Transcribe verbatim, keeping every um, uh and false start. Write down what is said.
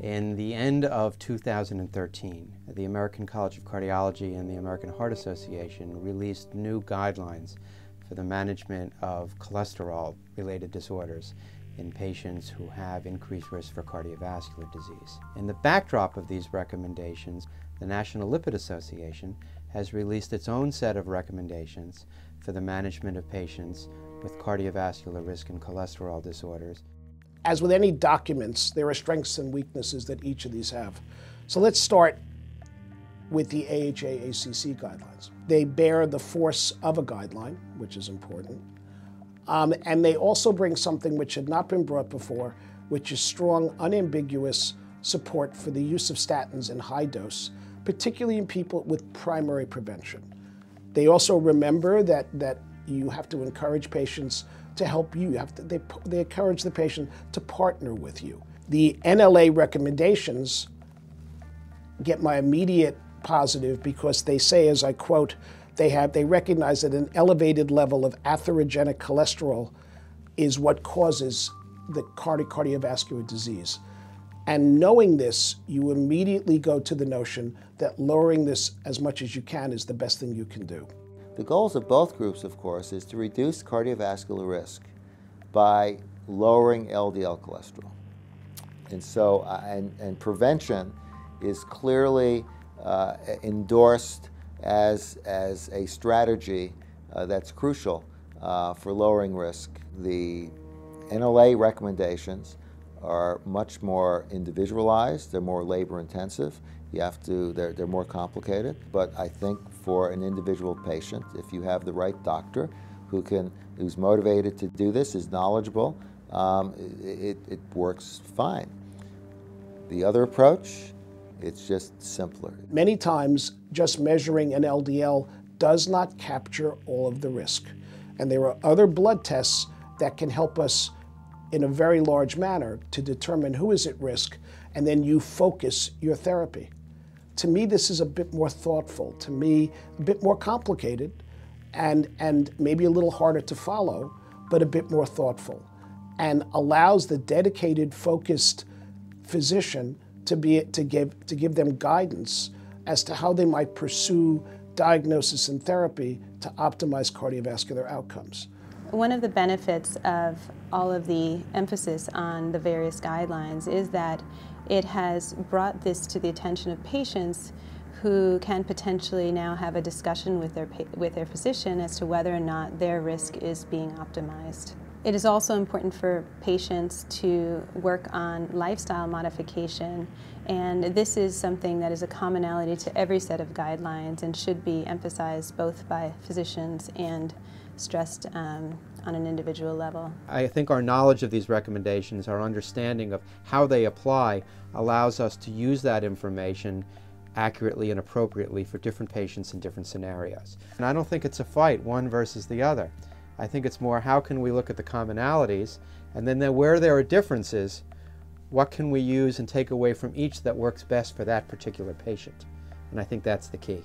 In the end of two thousand thirteen, the American College of Cardiology and the American Heart Association released new guidelines for the management of cholesterol-related disorders in patients who have increased risk for cardiovascular disease. In the backdrop of these recommendations, the National Lipid Association has released its own set of recommendations for the management of patients with cardiovascular risk and cholesterol disorders. As with any documents, there are strengths and weaknesses that each of these have. So let's start with the A H A A C C guidelines. They bear the force of a guideline, which is important. Um, and they also bring something which had not been brought before, which is strong, unambiguous support for the use of statins in high dose, particularly in people with primary prevention. They also remember that, that you have to encourage patients to help you. You have to, they, they encourage the patient to partner with you. The N L A recommendations get my immediate positive because they say, as I quote, They, have, they recognize that an elevated level of atherogenic cholesterol is what causes the cardi cardiovascular disease. And knowing this, you immediately go to the notion that lowering this as much as you can is the best thing you can do. The goals of both groups, of course, is to reduce cardiovascular risk by lowering L D L cholesterol. And so, uh, and, and prevention is clearly uh, endorsed As, as a strategy uh, that's crucial uh, for lowering risk. The N L A recommendations are much more individualized, they're more labor intensive, you have to, they're, they're more complicated, but I think for an individual patient, if you have the right doctor who can, who's motivated to do this, is knowledgeable, um, it, it works fine. The other approach, it's just simpler. Many times, just measuring an L D L does not capture all of the risk. And there are other blood tests that can help us in a very large manner to determine who is at risk, and then you focus your therapy. To me, this is a bit more thoughtful. To me, a bit more complicated, and, and maybe a little harder to follow, but a bit more thoughtful, and allows the dedicated, focused physician to be to give to give them guidance as to how they might pursue diagnosis and therapy to optimize cardiovascular outcomes. One of the benefits of all of the emphasis on the various guidelines is that it has brought this to the attention of patients who can potentially now have a discussion with their with their physician as to whether or not their risk is being optimized. It is also important for patients to work on lifestyle modification, and this is something that is a commonality to every set of guidelines and should be emphasized both by physicians and stressed um, on an individual level. I think our knowledge of these recommendations, our understanding of how they apply, allows us to use that information accurately and appropriately for different patients in different scenarios. And I don't think it's a fight, one versus the other. I think it's more how can we look at the commonalities, and then there, where there are differences, what can we use and take away from each that works best for that particular patient? And I think that's the key.